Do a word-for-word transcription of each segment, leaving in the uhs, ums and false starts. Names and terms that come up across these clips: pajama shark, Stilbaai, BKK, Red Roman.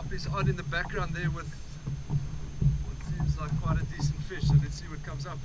drop is on in the background there with what seems like quite a decent fish, so let's see what comes up.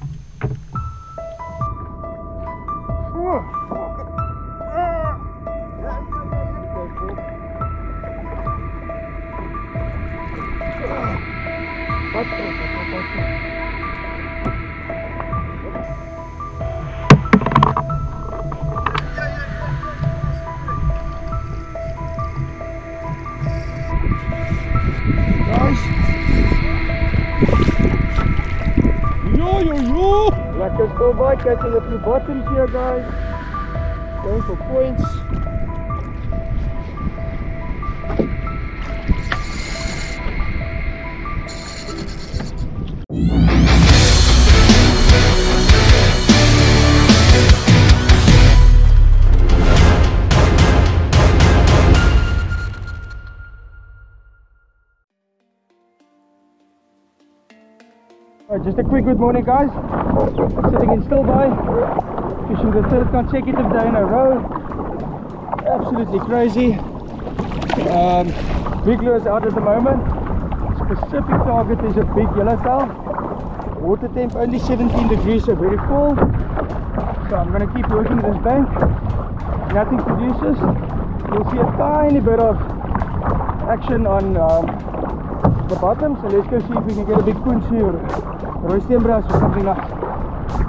There's Stilbaai catching a few bottoms here, guys. Going for points. All right, just a quick good morning, guys. Sitting in Stilbaai, fishing the third consecutive day in a row. Absolutely crazy. Um, big lures out at the moment. Specific target is a big yellowtail. Water temp only seventeen degrees, so very cool. So I'm going to keep working this bank. Nothing produces. You'll see a tiny bit of action on um, the bottom. So let's go see if we can get a big punchi or a roasting brass or something like that.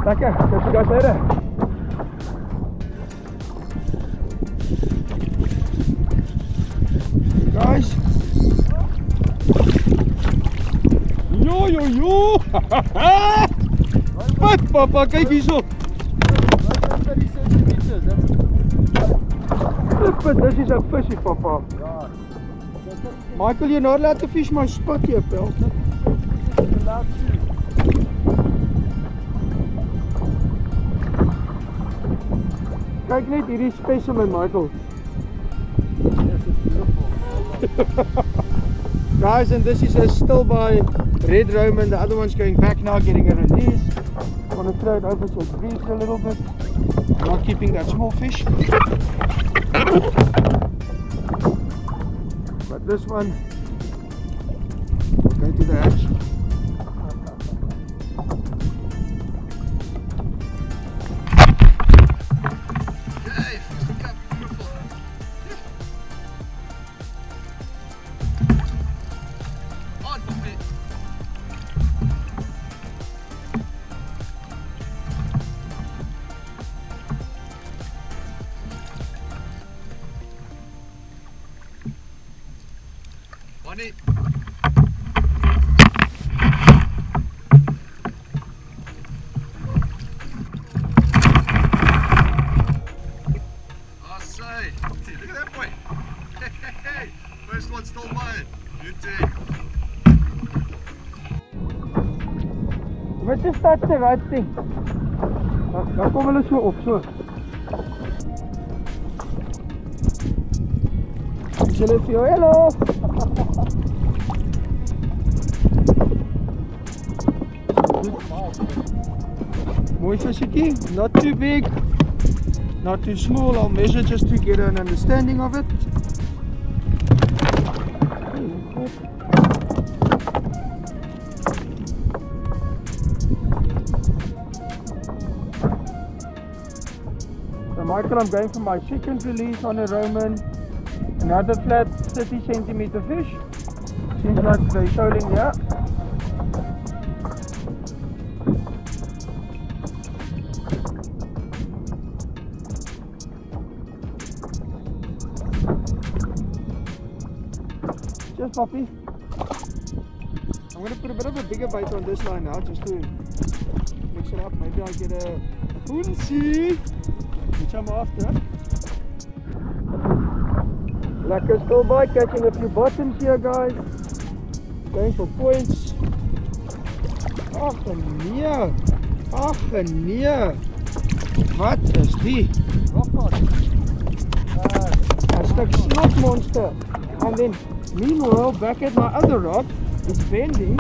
Lekker, catch you guys later. Guys. Yo yo yo. Wat papa, kijk hierso. Dit dit is 'n visie papa. Ja. Michael, jy nou laat die vis maar spat hier pel. Kijk net hierdie specimen, Michael. Yes, it's beautiful. Guys, and this is a Stilbaai Red Roman. The other one's going back now, getting a release. I'm going to throw it over so it breathes a little bit. I'm not keeping that small fish. But this one, go to the hatch. On it. I say, look at that boy. Hey, hey, hey. First one still mine. You take. But just touch the right thing. Now come on, let's go up, so. Hello. Mooi visiekie, not too big, not too small. I'll measure just to get an understanding of it. So Michael, I'm going for my second release on a Roman. Another flat thirty centimeter fish. Seems like they're shoaling here. Just poppy. I'm going to put a bit of a bigger bite on this line now just to mix it up. Maybe I'll get a punchi, which I'm after. Lekker Stilbaai, catching a few bottoms here, guys. Going for points. Ach nee, ach nee. Wat is die? A stuk snot monster. And then, meanwhile, back at my other rod, it's bending.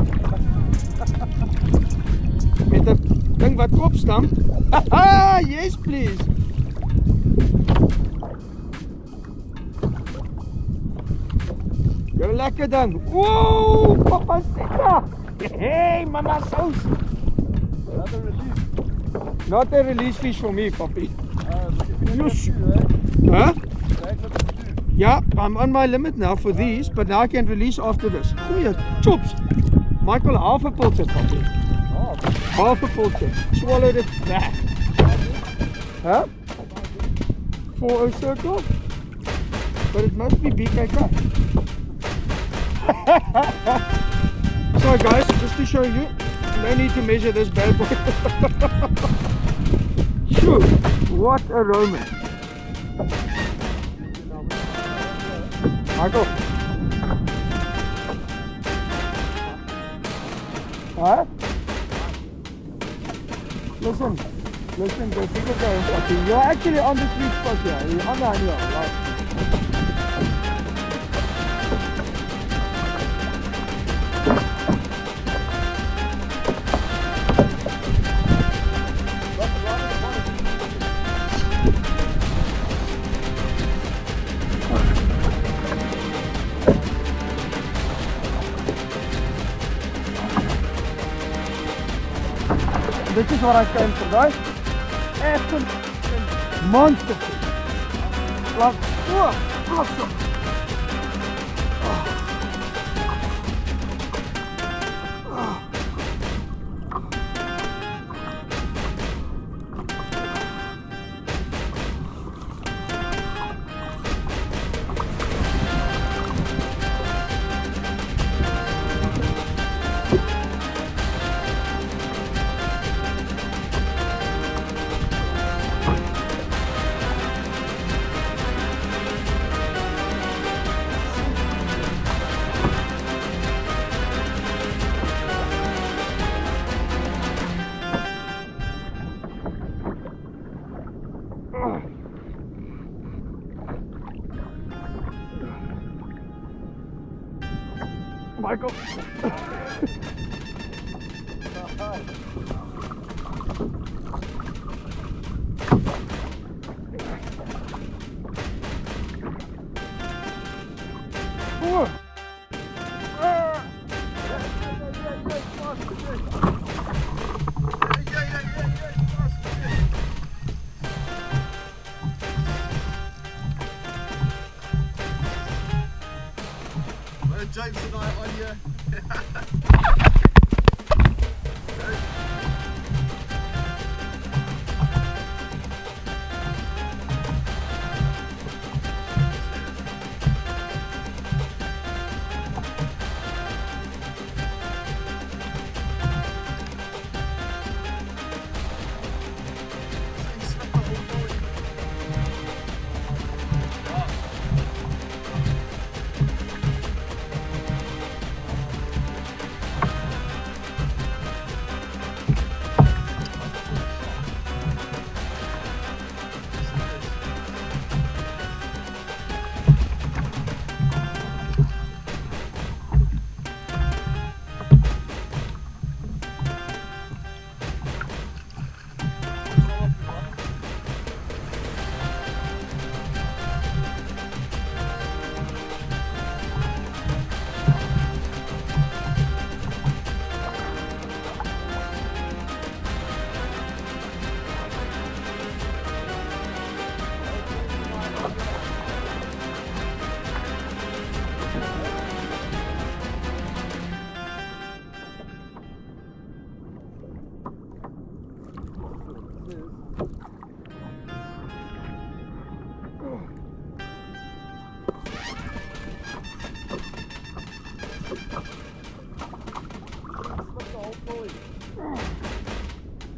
Met a ding wat kop stamp. Haha, yes please. Zo lekker dan. Oeh, papa sita. Hey, mama saus. Not a release. Not a release fish for me, puppy. Uh, you huh? Yeah, I'm on my limit now for these, but now I can release after this. Goeie chops. Michael, half a pull tip, puppy. Half? Half a pull tip. Swallowed it back. Huh? four oh circle? But it must be B K K. So guys, just to show you, no need to measure this bad boy. Shoot, what a Roman. Michael. Huh? Listen, listen, go people going fucking. You're actually on the sweet spot here. You're on the honey hole, right? This is what I came for, guys. Echt een monster. Like, oh, awesome. Oh. Oh. Michael. Oh. James and I on you.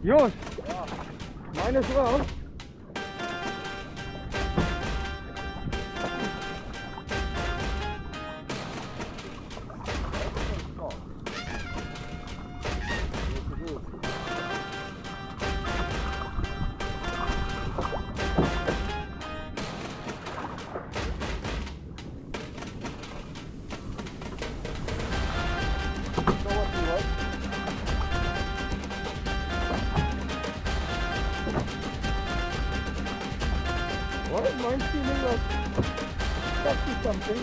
Yours? Yeah. Mine as well. Why is mine feeling like stuck to something?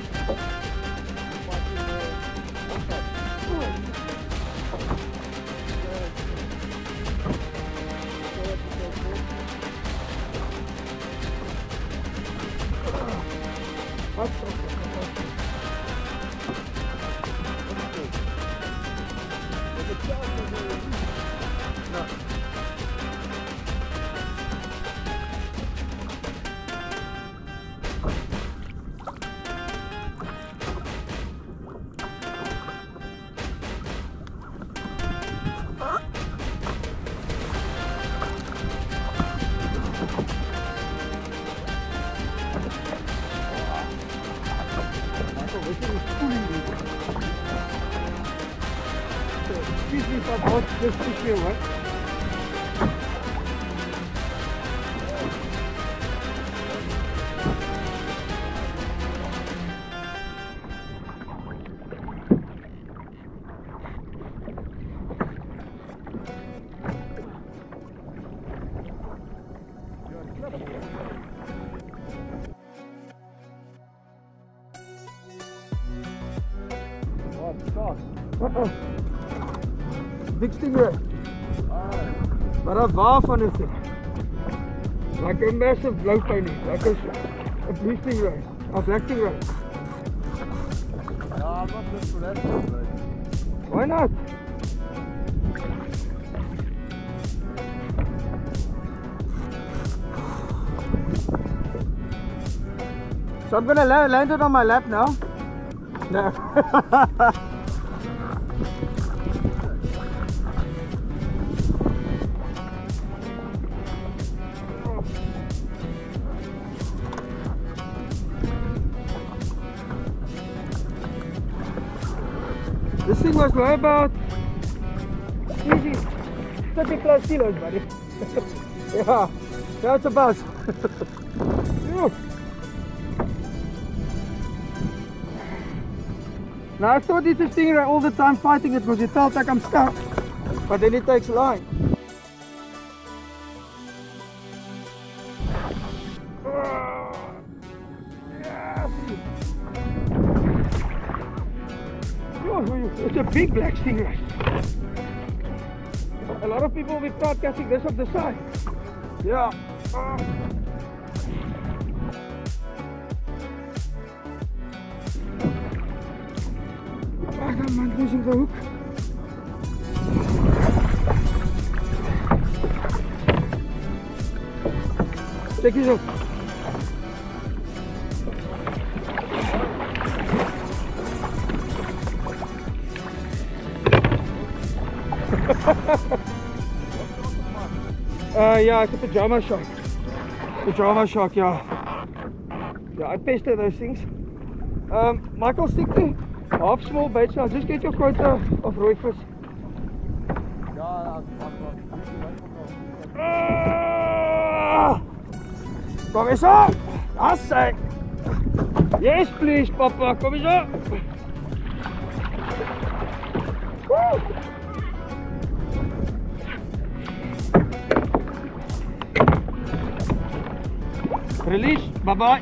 Species are बहुत specific है। Big stinger. But a waaf on his thing. Like a massive blow tiny. Like a, a blue stingray. A black stingray. No, I'm not good for that stingray. Why not? So I'm going to la land it on my lap now. No. This thing was weigh about easy thirty plus kilos, buddy. Yeah, that's a buzz. Now I thought it was stingray all the time fighting it because it felt like I'm stuck, but then it takes line. It's a big black stingray. A lot of people will start catching this off the side. Yeah. Uh. I don't mind losing the hook. Check this out. uh, yeah, it's a pajama shark. Pajama shark, yeah. Yeah, I pester those things. Um, Michael, stick to half small baits now. Just get your quota of rooi fish. Kom eens op! Assay! Yes, please, papa. Kom eens op! Woo! Release, bye bye.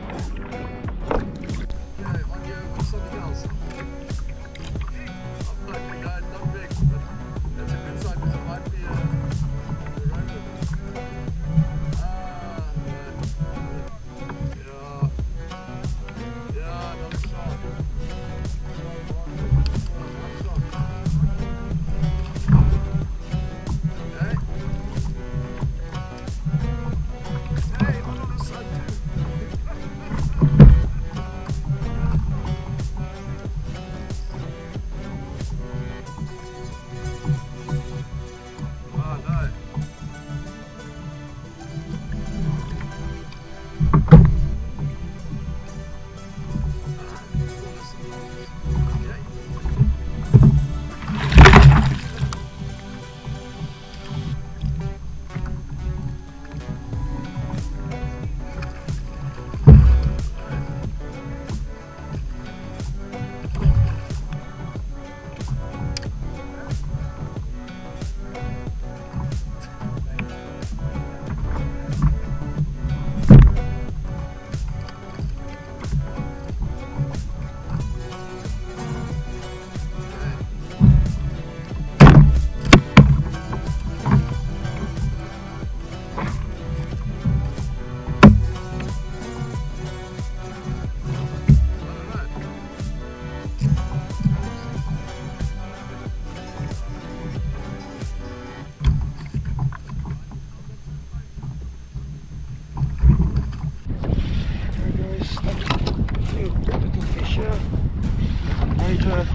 later.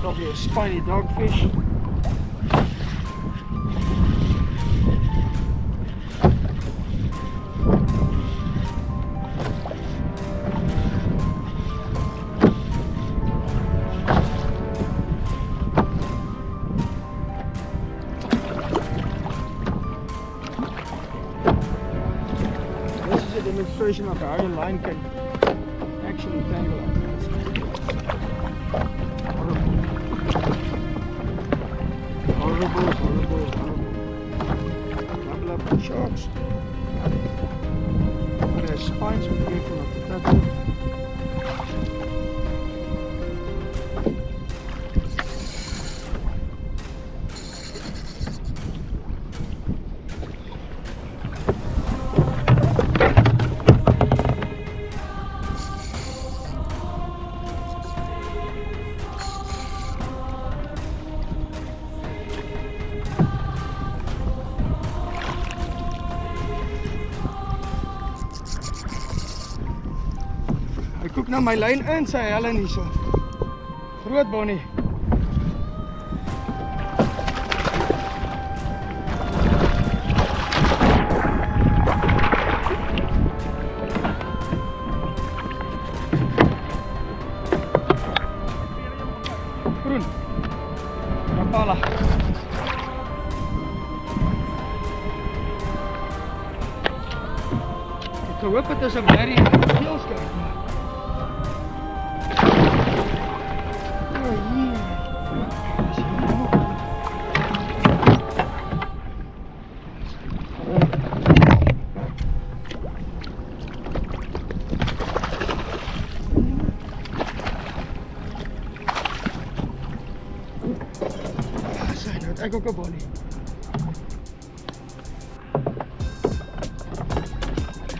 Probably a spiny dogfish. Demonstration of how the line can actually tangle up. Horrible, horrible, horrible, horrible. Double up the sharks. Their spines are beautiful at the top. Koek na my lyn in, sê Helen hierso. Groot Bonnie. Groen. Kapala. Ek hoop dit is 'n baie geel skerp. Ek ook 'n bonnie.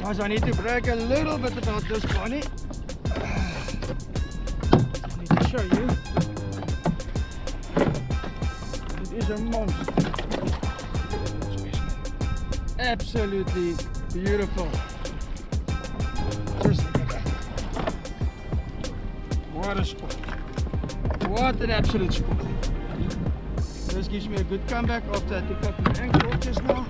Guys, I need to brag a little bit about this bonnie. I need to show you. It is a monster. Absolutely beautiful. Just look at that. What a spot. What an absolute spot. This gives me a good comeback after I took up my ankle just now.